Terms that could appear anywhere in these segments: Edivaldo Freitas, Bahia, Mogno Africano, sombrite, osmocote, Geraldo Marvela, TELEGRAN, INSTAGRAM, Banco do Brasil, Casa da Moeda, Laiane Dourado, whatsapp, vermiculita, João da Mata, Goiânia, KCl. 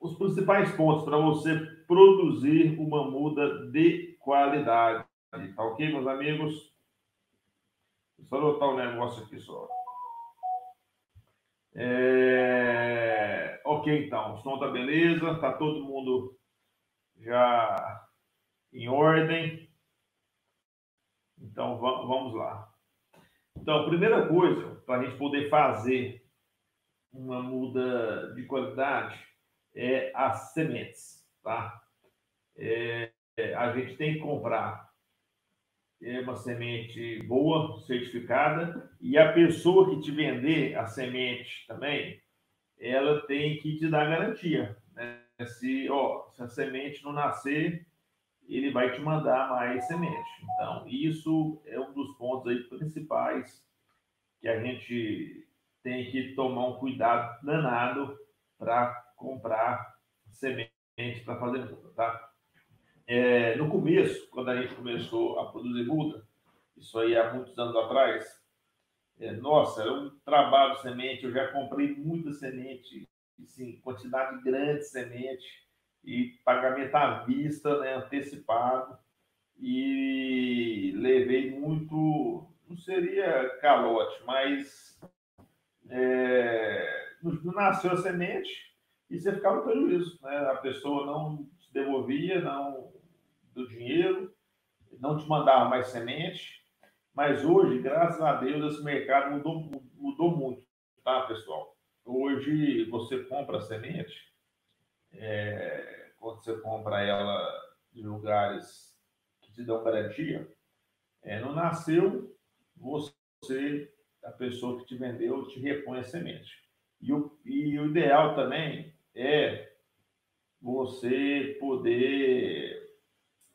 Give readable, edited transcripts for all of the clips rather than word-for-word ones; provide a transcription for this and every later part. os principais pontos para você produzir uma muda de qualidade. Tá ok, meus amigos? Só anotar um negócio aqui só. Ok, então. O som tá beleza. Tá todo mundo já em ordem. Então, vamos lá. Então, a primeira coisa para a gente poder fazer uma muda de qualidade é as sementes, tá? A gente tem que comprar uma semente boa, certificada, e a pessoa que te vender a semente também, ela tem que te dar garantia, né? Se a semente não nascer, ele vai te mandar mais semente. Então, isso é um dos pontos aí principais que a gente tem que tomar um cuidado danado para comprar semente para fazer muda, tá? No começo, quando a gente começou a produzir muda, isso aí há muitos anos atrás, era um trabalho de semente, eu já comprei muita semente, assim, quantidade grande de semente, e pagamento à vista, né, antecipado, e levei muito, não seria calote, mas não nasceu a semente, e você ficava no prejuízo, né? A pessoa não se devolvia do dinheiro, não te mandava mais semente. Mas hoje, graças a Deus, esse mercado mudou muito, tá, pessoal? Hoje você compra a semente, quando você compra ela de lugares que te dão garantia, não nasceu, a pessoa que te vendeu te repõe a semente. E o ideal também é você poder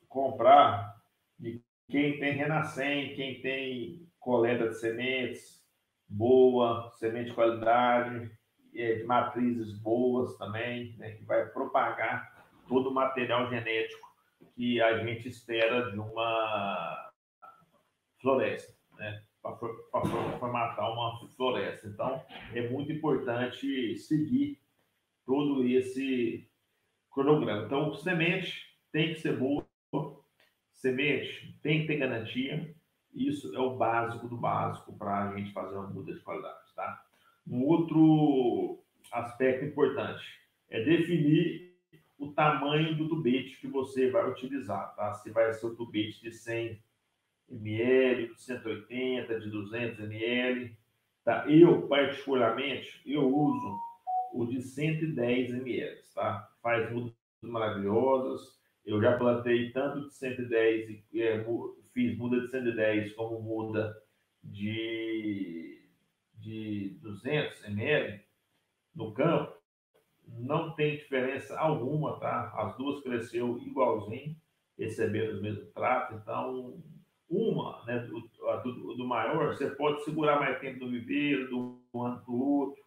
comprar de quem tem Renascem, quem tem coleta de sementes boa, semente de qualidade, de matrizes boas também, né, que vai propagar todo o material genético que a gente espera de uma floresta, né, para matar uma floresta. Então, é muito importante seguir todo esse cronograma. Então, semente tem que ser boa, semente tem que ter garantia. Isso é o básico do básico para a gente fazer uma muda de qualidade, tá? Um outro aspecto importante é definir o tamanho do tubete que você vai utilizar, tá? Se vai ser o tubete de 100 ml, de 180, de 200 ml, tá? Eu, particularmente, eu uso o de 110 ml, tá? Faz mudas maravilhosas, eu já plantei tanto de 110, fiz muda de 110 como muda de 200 ml no campo, não tem diferença alguma, tá? As duas cresceu igualzinho, recebendo o mesmo trato, então... Uma, né, do maior, você pode segurar mais tempo no viveiro, do ano para o outro,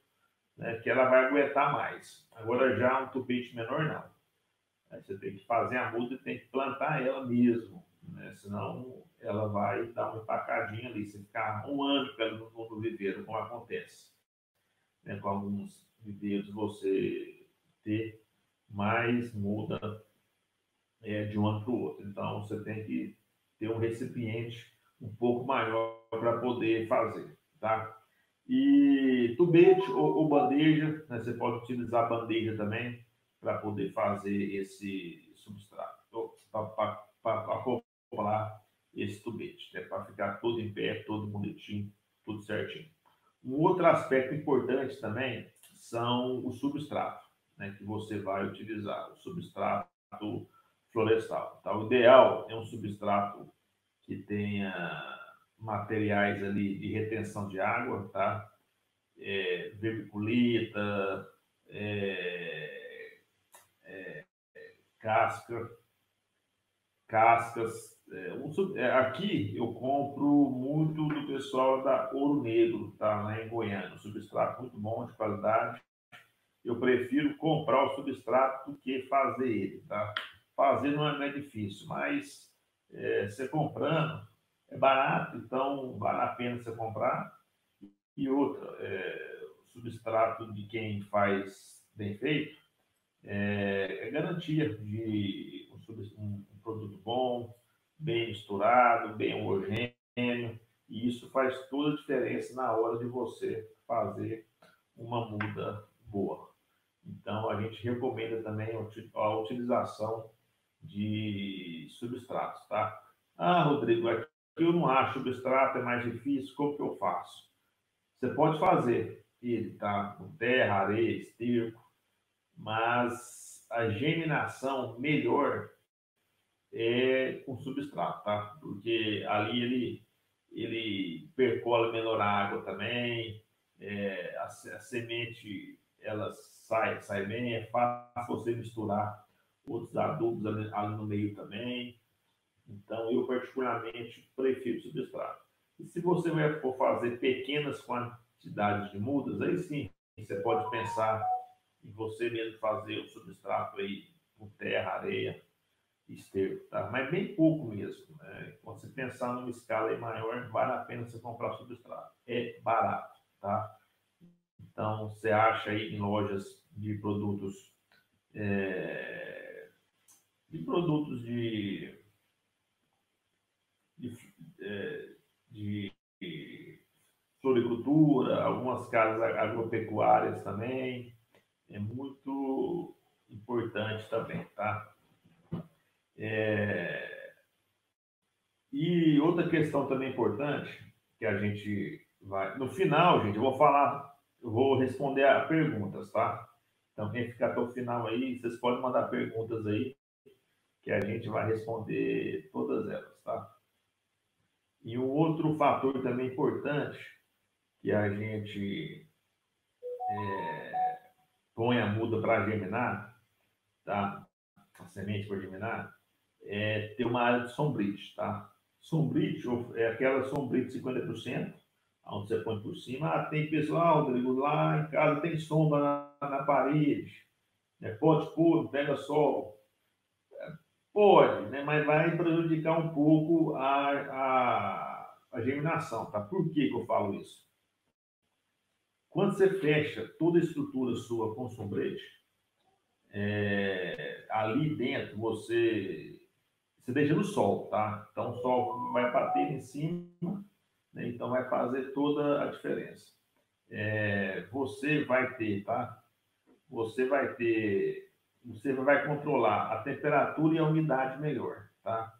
né, que ela vai aguentar mais. Agora já um tubete menor não. Você tem que fazer a muda e tem que plantar ela mesmo, né, senão ela vai dar uma empacadinha ali, se ficar um ano com ela no viveiro, como acontece, né, com alguns viveiros você ter mais muda de um ano para o outro. Então você tem que ter um recipiente um pouco maior para poder fazer, tá? E tubete ou bandeja, né? Você pode utilizar bandeja também para poder fazer esse substrato, para acoplar esse tubete, né? Para ficar todo em pé, todo bonitinho, tudo certinho. Um outro aspecto importante também são o substrato, né? Que você vai utilizar, o substrato florestal. Então, o ideal é um substrato que tenha materiais ali de retenção de água, tá? Vermiculita, cascas. Aqui eu compro muito do pessoal da Ouro Negro, tá? Lá em Goiânia, um substrato muito bom, de qualidade. Eu prefiro comprar o substrato do que fazer ele, tá? Fazer não é difícil, mas você comprando é barato, então vale a pena você comprar. E outra, o substrato de quem faz bem feito, garantia de um produto bom, bem misturado, bem homogêneo, e isso faz toda a diferença na hora de você fazer uma muda boa. Então, a gente recomenda também a utilização de substratos, tá? Ah, Rodrigo, aqui eu não acho substrato, é mais difícil, como que eu faço? Você pode fazer ele, tá? Com terra, areia, esterco, mas a germinação melhor é com substrato, tá? Porque ali ele percola melhor a água também, a semente ela sai bem, é fácil você misturar outros adubos ali no meio também. Então, eu particularmente prefiro substrato. E se você for fazer pequenas quantidades de mudas, aí sim, você pode pensar em você mesmo fazer o substrato aí com terra, areia, esterco, tá? Mas bem pouco mesmo, né? Quando você pensar numa escala aí maior, vale a pena você comprar substrato. É barato, tá? Então, você acha aí em lojas de produtos de floricultura, algumas casas agropecuárias também, é muito importante também, tá? E outra questão também importante, que a gente vai... No final, gente, eu vou responder a perguntas, tá? Então, quem ficar até o final aí, vocês podem mandar perguntas aí, que a gente vai responder todas elas, tá? E um outro fator também importante, que a gente põe a muda para germinar, tá? A semente para germinar, é ter uma área de sombrite, tá? Sombrite é aquela sombrite de 50%, onde você põe por cima. Ah, tem pessoal, Rodrigo, lá em casa tem sombra na parede, né? Pode pôr, pega sol. Pode, né? Mas vai prejudicar um pouco a germinação, tá? Por que eu falo isso? Quando você fecha toda a estrutura sua com sombrite, ali dentro você deixa no sol, tá? Então o sol vai bater em cima, né? Então vai fazer toda a diferença. Você vai controlar a temperatura e a umidade melhor, tá?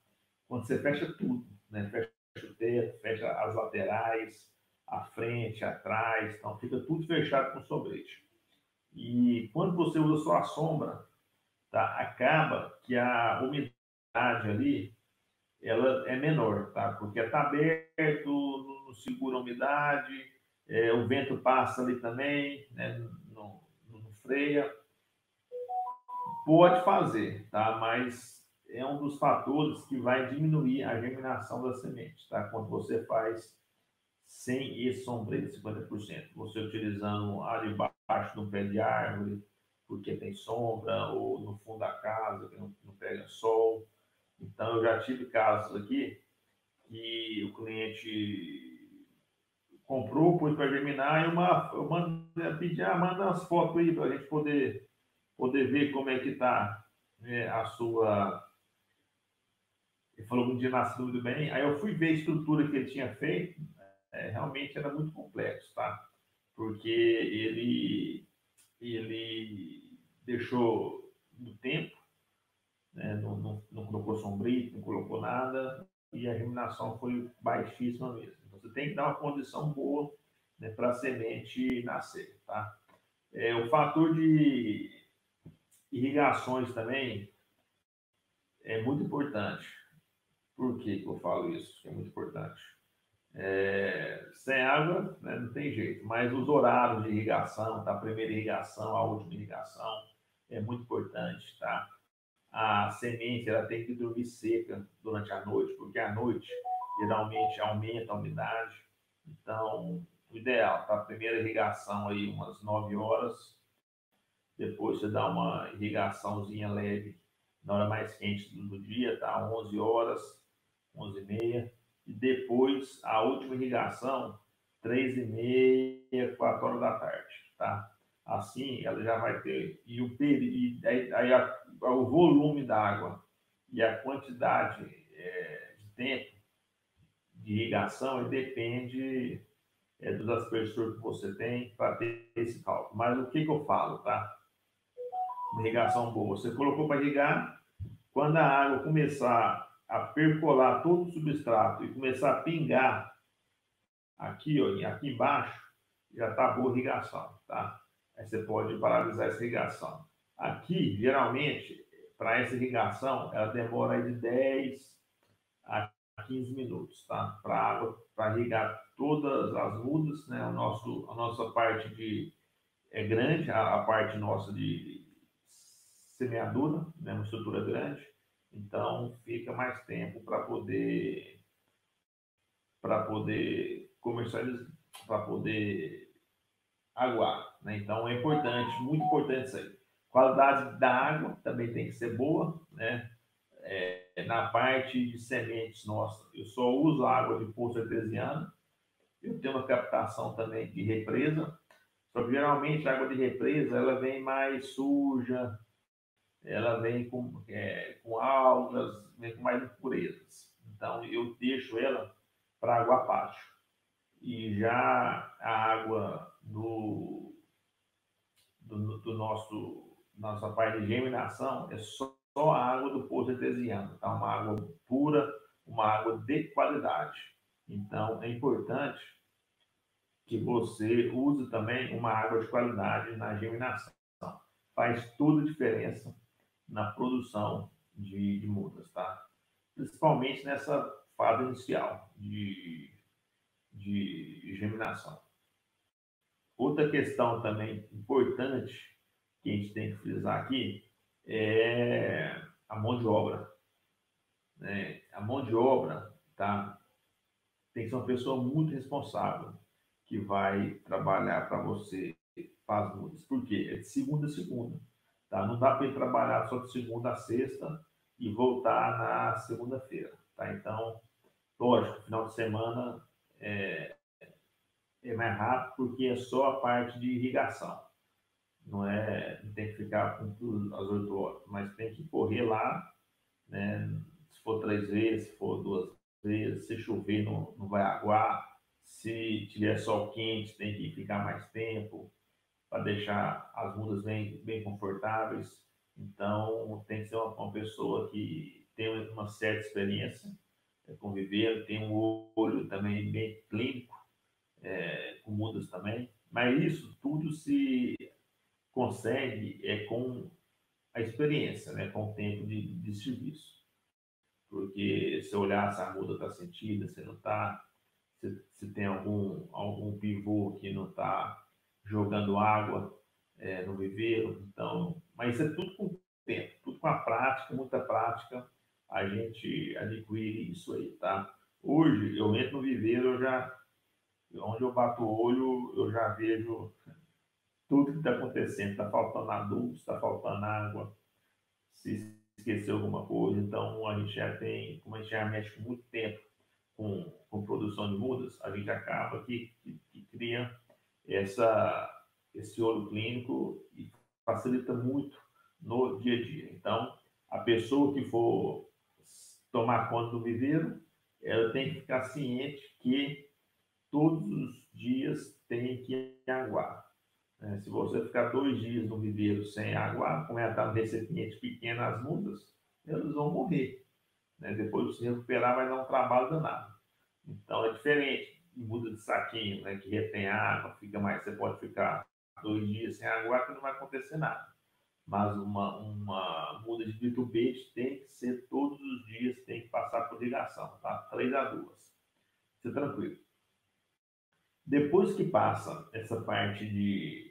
Quando você fecha tudo, né? Fecha o teto, fecha as laterais, a frente, atrás, então fica tudo fechado com sombrite. E quando você usa só a sombra, tá? Acaba que a umidade ali, ela é menor, tá? Porque está aberto, não segura a umidade, o vento passa ali também, né? Não freia. Pode fazer, tá? Mas é um dos fatores que vai diminuir a germinação da semente, tá? Quando você faz sem esse sombreiro de 50%, você utilizando área embaixo do pé de árvore, porque tem sombra, ou no fundo da casa, que não pega sol. Então, eu já tive casos aqui que o cliente comprou, pôs para germinar, e eu pedi, manda umas fotos aí para a gente poder ver como é que tá, né, a sua... Ele falou que um dia nasceu muito bem, aí eu fui ver a estrutura que ele tinha feito, realmente era muito complexo, tá? Porque ele deixou no tempo, né? Não colocou sombrito, não colocou nada, e a germinação foi baixíssima mesmo. Então, você tem que dar uma condição boa, né, para a semente nascer, tá? O fator de irrigações também é muito importante. Por que eu falo isso? É muito importante. Sem água, né, não tem jeito, mas os horários de irrigação, tá? A primeira irrigação, a última irrigação, é muito importante, tá? A semente, ela tem que dormir seca durante a noite, porque à noite geralmente aumenta a umidade. Então, o ideal, tá? A primeira irrigação aí, umas 9 horas. Depois você dá uma irrigaçãozinha leve na hora mais quente do dia, tá? 11 horas, 11h30. E depois, a última irrigação, 3h30, 4 horas da tarde, tá? Assim, ela já vai ter... E, o peri... e aí, aí a... o volume da água e a quantidade de tempo de irrigação depende dos aspersores que você tem para ter esse cálculo. Mas o que, que eu falo, tá? Irrigação boa. Você colocou para irrigar, quando a água começar a percolar todo o substrato e começar a pingar aqui, ó, aqui embaixo, já está boa a irrigação, tá? Aí você pode paralisar essa irrigação. Aqui, geralmente, para essa irrigação, ela demora aí de 10 a 15 minutos, tá? Para a água, para irrigar todas as mudas, né? A nossa parte de... é grande, a parte nossa de semeadura, né? Uma estrutura grande, então fica mais tempo para poder... comercializar, para poder aguar, né? Então é importante, muito importante isso aí. Qualidade da água também tem que ser boa, né? Na parte de sementes, nossa, eu só uso água de poço artesiano, eu tenho uma captação também de represa, só que geralmente a água de represa ela vem mais suja, ela vem com algas, vem com mais impurezas, então eu deixo ela para água abaixo. E já a água do nossa parte de germinação é só a água do poço artesiano, tá? Uma água pura, uma água de qualidade. Então, é importante que você use também uma água de qualidade na germinação. Faz toda a diferença na produção de mudas, tá? Principalmente nessa fase inicial de germinação. Outra questão também importante que a gente tem que frisar aqui é a mão de obra, né? A mão de obra, tá? Tem que ser uma pessoa muito responsável que vai trabalhar para você faz mudas. Por quê? É de segunda a segunda, tá? Não dá para ele trabalhar só de segunda a sexta e voltar na segunda-feira, tá? Então, lógico, final de semana é mais rápido porque é só a parte de irrigação. Não tem que ficar com tudo às 8 horas, mas tem que correr lá, né? Se for 3 vezes, se for 2 vezes, se chover não vai aguar, se tiver sol quente tem que ficar mais tempo para deixar as mudas bem confortáveis. Então tem que ser uma pessoa que tem uma certa experiência, conviver, tem um olho também bem clínico, com mudas também, mas isso tudo se consegue com a experiência, né? Com o tempo de serviço, porque se olhar se a muda está sentida, se não está, se tem algum pivô que não está jogando água no viveiro, então, mas isso é tudo com o tempo, tudo com a prática, muita prática, a gente adquire isso aí, tá? Hoje, eu entro no viveiro, onde eu bato o olho, eu já vejo tudo que está acontecendo. Está faltando adubo, está faltando água, se esqueceu alguma coisa. Então, a gente já tem, como a gente já mexe muito tempo com produção de mudas, a gente acaba que cria esse olho clínico e facilita muito no dia a dia. Então, a pessoa que for tomar conta do viveiro, ela tem que ficar ciente que todos os dias tem que aguar. Se você ficar 2 dias no viveiro sem aguar, como ela está no recipiente pequeno, as mudas, elas vão morrer, né? Depois de se recuperar, vai dar um trabalho danado. Então, é diferente de muda de saquinho, né? Que retém água, fica mais. Você pode ficar 2 dias sem aguar que não vai acontecer nada. Mas uma muda de vitubete tem que ser todos os dias, tem que passar por irrigação, tá? 3 a 2. Fica tranquilo. Depois que passa essa parte de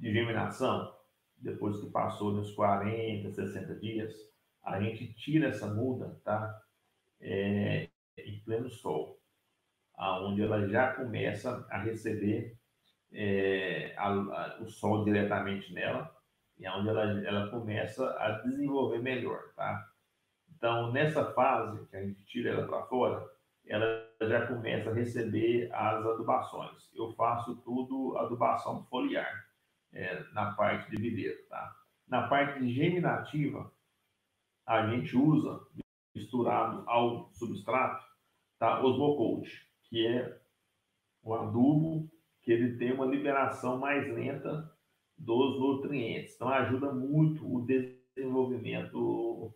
germinação, depois que passou nos 40, 60 dias, a gente tira essa muda, tá? Em pleno sol, onde ela já começa a receber o sol diretamente nela, e onde ela começa a desenvolver melhor, tá? Então, nessa fase que a gente tira ela para fora, ela já começa a receber as adubações. Eu faço tudo adubação foliar na parte de viveiro, tá? Na parte de germinativa, a gente usa, misturado ao substrato, tá, osmocote, que é o adubo, que ele tem uma liberação mais lenta dos nutrientes. Então, ajuda muito o desenvolvimento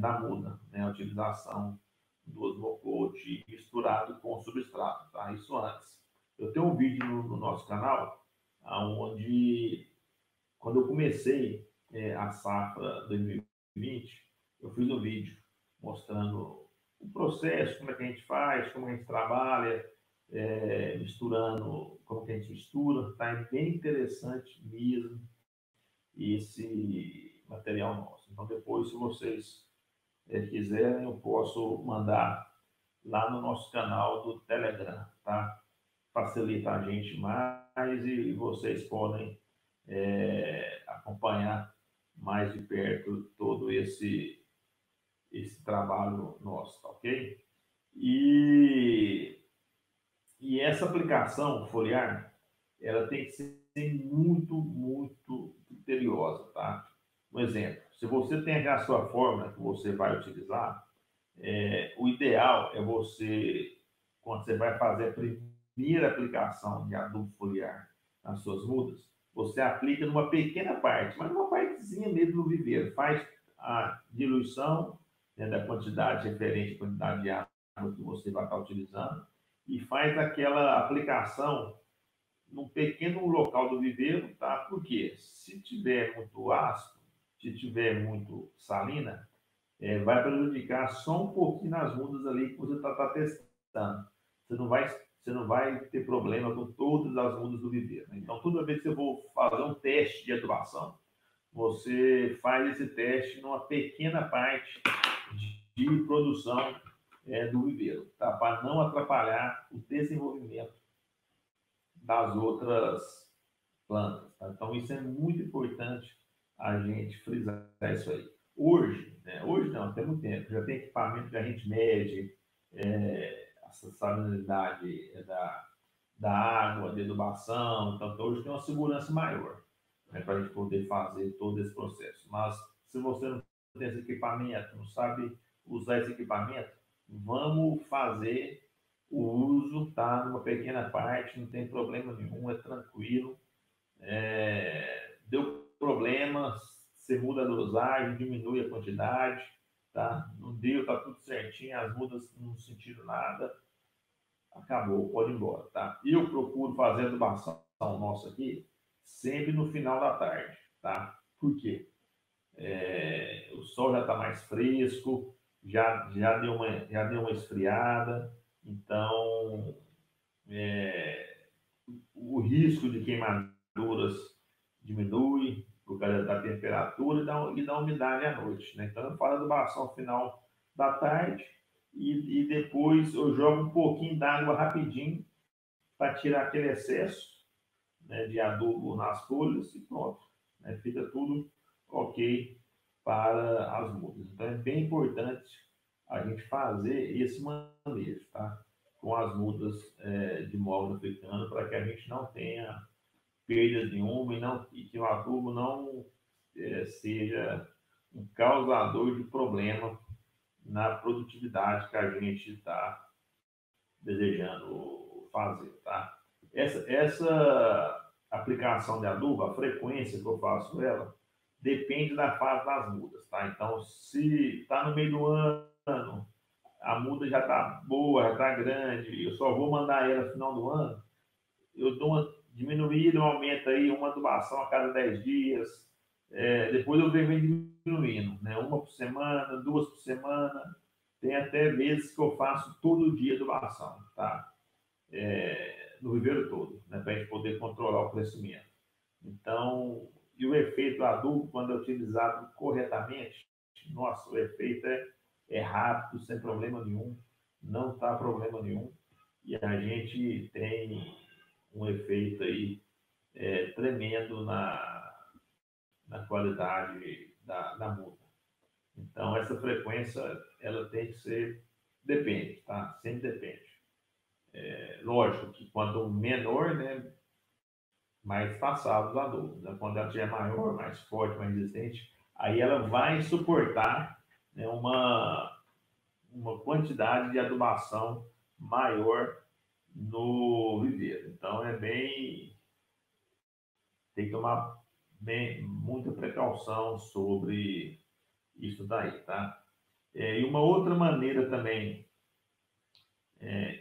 da muda, né? A utilização do osmocote misturado com o substrato, tá? Isso antes. Eu tenho um vídeo no nosso canal, onde, quando eu comecei a safra 2020, eu fiz um vídeo mostrando o processo, como é que a gente faz, como a gente trabalha, misturando, como que a gente mistura. Tá? É bem interessante mesmo esse material nosso. Então, depois, se vocês quiserem, eu posso mandar lá no nosso canal do Telegram, tá? Facilita a gente mais e vocês podem acompanhar mais de perto todo esse trabalho nosso, tá ok? E essa aplicação foliar, ela tem que ser muito, muito criteriosa, tá? Um exemplo, se você tem já a sua fórmula que você vai utilizar, o ideal é você, quando você vai fazer a primeira aplicação de adubo foliar nas suas mudas, você aplica numa pequena parte, mas numa partezinha mesmo do viveiro, faz a diluição, né, da quantidade referente à quantidade de água que você vai estar utilizando, e faz aquela aplicação num pequeno local do viveiro, tá? Porque se tiver muito ácido, se tiver muito salina, vai prejudicar só um pouquinho nas mudas ali que você está testando. Você não vai ter problema com todas as mudas do viveiro. Né? Então, toda vez que você for fazer um teste de adubação, você faz esse teste numa pequena parte de produção do viveiro, tá? Para não atrapalhar o desenvolvimento das outras plantas. Tá? Então, isso é muito importante a gente frisar isso aí. Hoje, né? Hoje não, tem muito tempo, já tem equipamento que a gente mede a salinidade da água, de adubação. Então, hoje tem uma segurança maior, né, para a gente poder fazer todo esse processo. Mas, se você não tem esse equipamento, não sabe usar esse equipamento, vamos fazer o uso, tá? Numa pequena parte, não tem problema nenhum, é tranquilo. Deu problema, você muda a dosagem, diminui a quantidade, tá? Não deu, tá tudo certinho, as mudas não sentiram nada, acabou, pode ir embora, tá? Eu procuro fazer a adubação nossa aqui sempre no final da tarde, tá? Por quê? O sol já tá mais fresco, já deu uma esfriada, então o risco de queimaduras diminui por causa da temperatura e da umidade à noite, né? Então, eu faço a adubação final da tarde e depois eu jogo um pouquinho d'água rapidinho para tirar aquele excesso, né, de adubo nas folhas e pronto, né? Fica tudo ok para as mudas. Então, é bem importante a gente fazer esse manejo, tá? Com as mudas de mogno africano, para que a gente não tenha perdas nenhuma e que o adubo não seja um causador de problema na produtividade que a gente está desejando fazer, tá? Essa aplicação de adubo, a frequência que eu faço ela, depende da fase das mudas, tá? Então, se está no meio do ano, a muda já está boa, já está grande, eu só vou mandar ela no final do ano, eu dou uma diminuída, um aumento aí, uma adubação a cada 10 dias, depois eu venho diminuindo, né? Uma por semana, duas por semana, tem até vezes que eu faço todo dia adubação, tá? No viveiro todo, né? Para a gente poder controlar o crescimento. Então, e o efeito do adubo, quando é utilizado corretamente, nossa, o efeito é rápido, sem problema nenhum, não está problema nenhum. E a gente tem um efeito aí tremendo na qualidade da muda. Então, essa frequência, ela tem que ser, depende, tá? Sempre depende. Lógico que quanto menor, né, mais passados da dor, né? Quando ela estiver maior, mais forte, mais resistente, aí ela vai suportar, né, uma quantidade de adubação maior no viveiro. Então é bem... tem que tomar bem, muita precaução sobre isso daí, tá? E uma outra maneira também,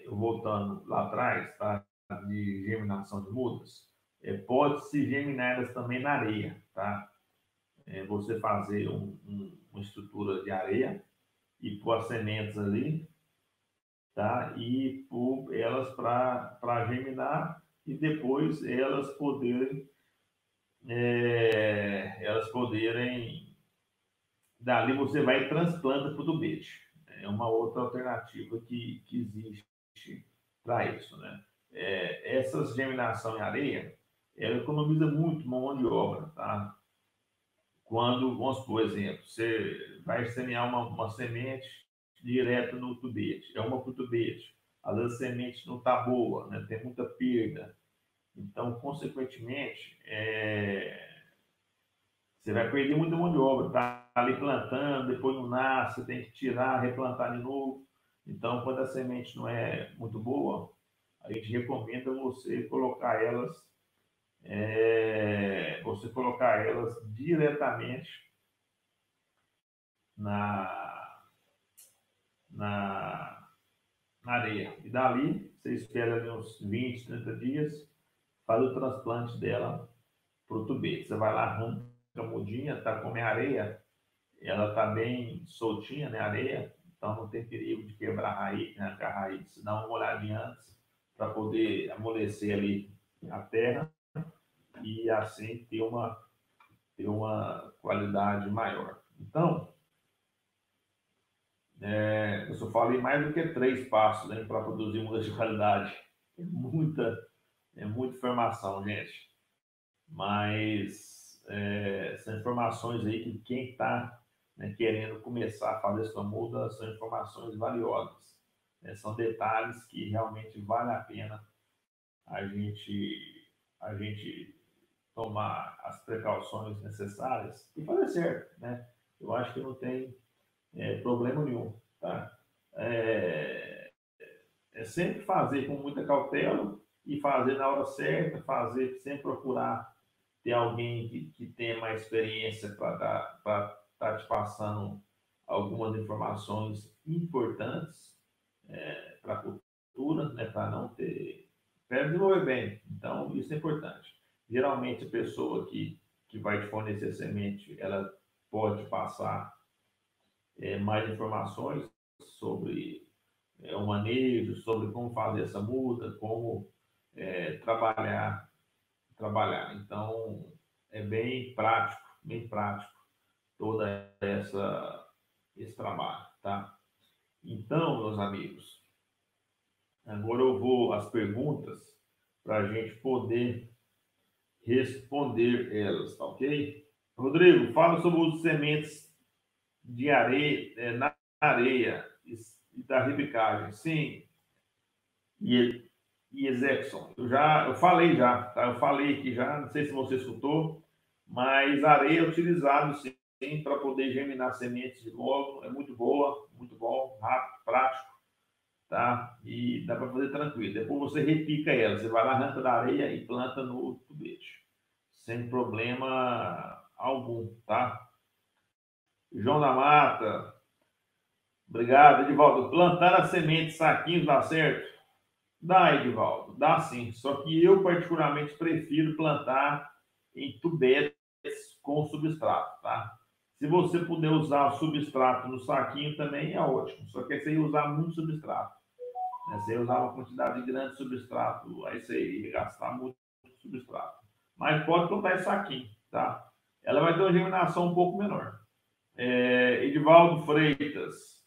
voltando lá atrás, tá, de germinação de mudas, pode-se germinar elas também na areia, tá? Você fazer uma estrutura de areia e pôr as sementes ali, tá? E pôr elas para germinar e depois elas poderem dali você vai e transplanta para o tubete. É uma outra alternativa que existe para isso, né? Essa germinação em areia, ela economiza muito mão de obra, tá? Quando, vamos supor, por exemplo, você vai semear uma semente direto no tubete, para o tubete, às vezes a semente não está boa, né? Tem muita perda. Então, consequentemente, você vai perder muita mão de obra, tá ali plantando, depois não nasce, tem que tirar, replantar de novo. Então, quando a semente não é muito boa, a gente recomenda você colocar elas diretamente na areia. E dali, você espera ali uns 20, 30 dias, faz o transplante dela para o tubete. Você vai lá, arranca a mudinha, tá? Como é areia, ela tá bem soltinha, né? Areia, então não tem perigo de quebrar a raiz, né? Arrancar a raiz. Dá uma olhadinha antes para poder amolecer ali a terra e assim ter uma qualidade maior. Então, eu só falei mais do que 3 passos, né, para produzir muda de qualidade. É muita informação, gente. Mas são informações aí que quem está, né, querendo começar a fazer sua muda, são informações valiosas. São detalhes que realmente vale a pena a gente tomar as precauções necessárias e fazer certo, né? Eu acho que não tem problema nenhum, tá? É sempre fazer com muita cautela e fazer na hora certa, fazer sem procurar ter alguém que tenha mais experiência para estar te passando algumas informações importantes para a cultura, né, para não ter... para desenvolver bem. Então, isso é importante. Geralmente, a pessoa que vai te fornecer semente, ela pode passar mais informações sobre o manejo, sobre como fazer essa muda, como... trabalhar. Então, é bem prático toda esse trabalho, tá? Então, meus amigos, agora eu vou às perguntas para a gente poder responder elas, tá ok? Rodrigo, fala sobre o uso de sementes de areia, na areia e da ribicagem. Sim, e Exepson, eu falei já, tá? Eu falei aqui já, não sei se você escutou, mas areia é utilizada sim para poder germinar sementes de mogno, é muito boa, muito bom, rápido, prático, tá? E dá para fazer tranquilo. Depois você repica ela, você vai lá, arranca da areia e planta no tubete, sem problema algum, tá? João da Mata, obrigado, Edivaldo. Plantar as sementes saquinhos dá certo? Dá, Edivaldo, dá sim. Só que eu, particularmente, prefiro plantar em tubetes com substrato, tá? Se você puder usar o substrato no saquinho também é ótimo. Só que você ia usar muito substrato, né? Você ia usar uma quantidade grande de substrato, aí você ia gastar muito substrato. Mas pode plantar em saquinho, tá? Ela vai ter uma germinação um pouco menor. Edivaldo Freitas.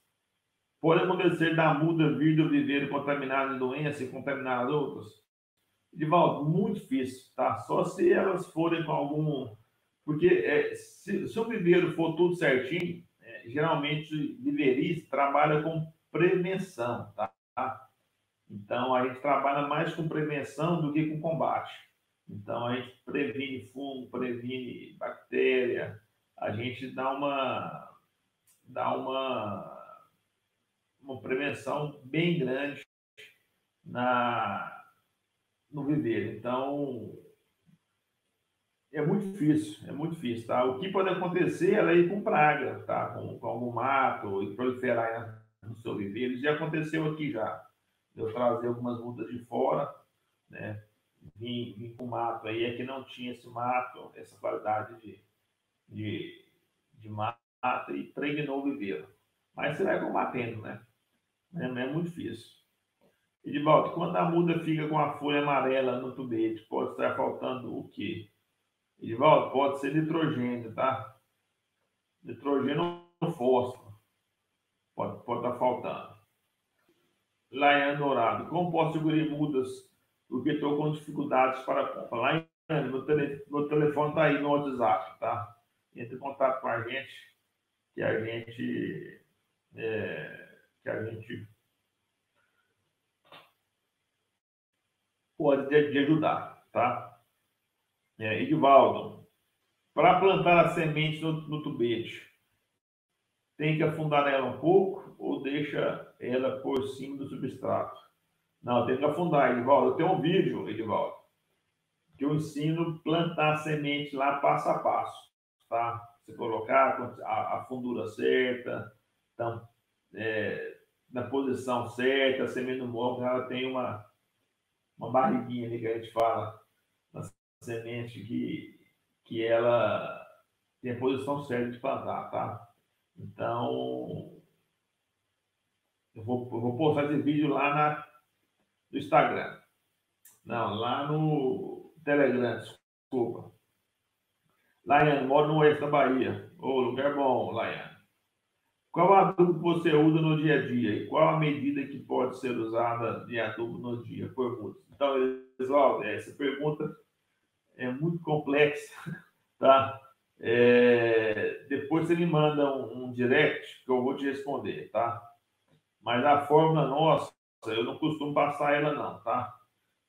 Pode acontecer da muda vir do viveiro contaminada em doença e contaminar as outras? Edivaldo, muito difícil, tá? Só se elas forem com algum... Porque se o viveiro for tudo certinho, geralmente o viveirista trabalha com prevenção, tá? Então, a gente trabalha mais com prevenção do que com combate. Então, a gente previne fungo, previne bactéria, a gente dá uma prevenção bem grande no viveiro. Então, é muito difícil, tá? O que pode acontecer é ir com praga, tá? Com algum mato, e proliferar no seu viveiro. Já aconteceu aqui já. Eu trazer algumas mudas de fora, né? Vim com mato aí, é que não tinha esse mato, essa qualidade de mato, e impregnou o viveiro. Mas você vai combatendo, né? É muito difícil. E de volta, quando a muda fica com a folha amarela no tubete, pode estar faltando o quê? Edivaldo, pode ser nitrogênio, tá? Nitrogênio ou fósforo. Pode estar faltando. Laiane Dourado. Como posso segurar mudas? Porque estou com dificuldades para a compra. Laiane, meu telefone está aí no WhatsApp, tá? Entre em contato com a gente, que a gente pode te ajudar, tá? Edivaldo, para plantar a semente no tubete, tem que afundar ela um pouco ou deixa ela por cima do substrato? Não, tem que afundar, Edivaldo. Eu tenho um vídeo, Edivaldo, que eu ensino plantar a semente lá passo a passo, tá? Você colocar a fundura certa, então, na posição certa, a semente no morro, ela tem uma barriguinha ali que a gente fala, semente que ela tem a posição certa de plantar, tá? Então, eu vou postar esse vídeo lá no Instagram. Não, lá no Telegram, desculpa. Laiane, moro no oeste da Bahia. Ô, lugar bom, Laiane. Qual adubo você usa no dia a dia? E qual a medida que pode ser usada de adubo no dia? Pergunta. Então, pessoal, essa pergunta é muito complexo, tá? Depois você me manda um direct que eu vou te responder, tá? Mas a fórmula nossa, eu não costumo passar ela não, tá?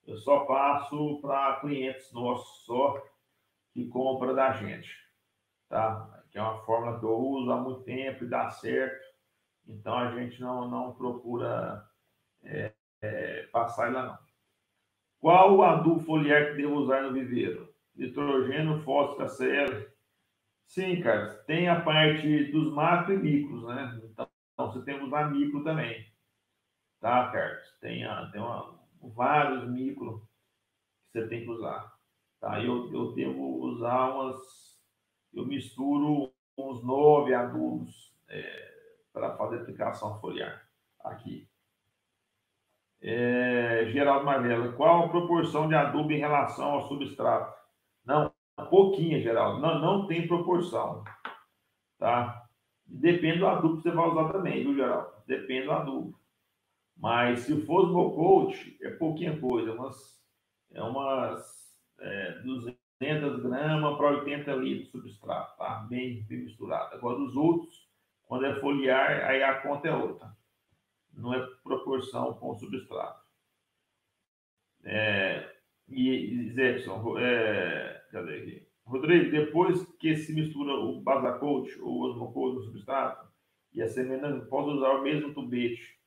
Eu só passo para clientes nossos só que compram da gente, tá? Que é uma fórmula que eu uso há muito tempo e dá certo. Então, a gente não procura passar ela não. Qual o adubo foliar que devo usar no viveiro? Nitrogênio, fósforo, KCl? Sim, cara, tem a parte dos macro e micros, né? Então, você tem que usar micro também. Tá, cara? Tem vários micros que você tem que usar. Tá? Eu devo usar eu misturo uns 9 adubos para fazer aplicação foliar aqui. Geraldo Marvela, qual a proporção de adubo em relação ao substrato? Não, pouquinha, Geraldo. Não tem proporção, tá? Depende do adubo que você vai usar também, viu, Geraldo? Depende do adubo. Mas se for small coat, é pouquinha coisa, umas 200 gramas para 80 litros de substrato, tá? Bem misturado. Agora, os outros, quando é foliar, aí a conta é outra. Não é proporção com o substrato. E Zepson, cadê aqui? Rodrigo, depois que se mistura o basacoat ou o osmocoat no substrato, e a semente, pode usar o mesmo tubete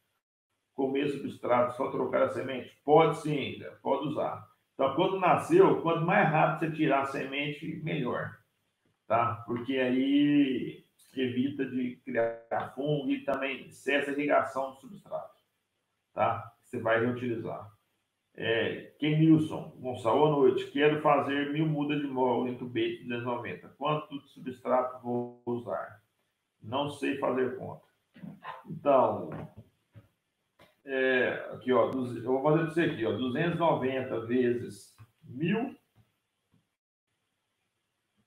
com o mesmo substrato, só trocar a semente? Pode sim, pode usar. Então, quando nasceu, quanto mais rápido você tirar a semente, melhor. Tá? Porque aí evita de criar fungo e também cessa a irrigação do substrato, tá? Você vai reutilizar. Kenilson, Gonçalo, boa noite. Quero fazer 1000 mudas de mogno em tubete 290. Quanto de substrato vou usar? Não sei fazer conta. Então, aqui, ó, eu vou fazer isso aqui, ó, 290 vezes 1000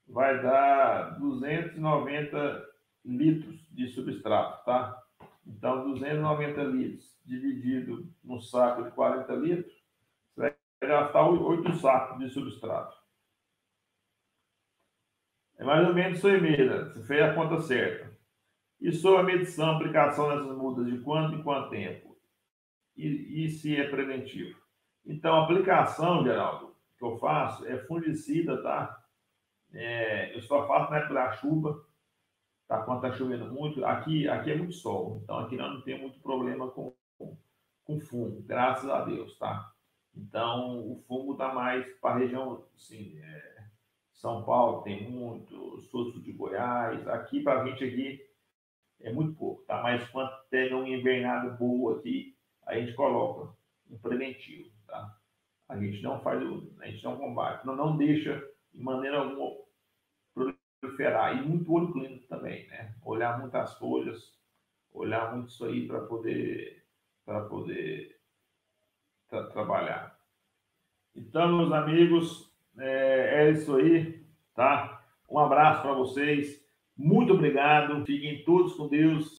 vai dar 290 litros de substrato, tá? Então, 290 litros dividido num saco de 40 litros, você vai gastar 8 sacos de substrato. É mais ou menos isso aí mesmo, você fez a conta certa. E sobre a medição, aplicação dessas mudas, de quanto em quanto tempo? E se é preventivo? Então, a aplicação, Geraldo, que eu faço é fungicida, tá? Eu só faço na época da chuva, tá? Quando tá chovendo muito, aqui é muito sol, então aqui nós não temos muito problema com fungo, graças a Deus, tá? Então o fungo tá mais para a região, assim, São Paulo tem muito, sul de Goiás, aqui para a gente aqui é muito pouco, tá? Mas quando tem uma invernada boa aqui, a gente coloca um preventivo, tá? A gente não combate, não deixa de maneira alguma proliferar. E muito olho clínico também, né? Olhar muitas folhas, olhar muito isso aí para poder trabalhar. Então, meus amigos, é isso aí, tá? Um abraço para vocês, muito obrigado, fiquem todos com Deus.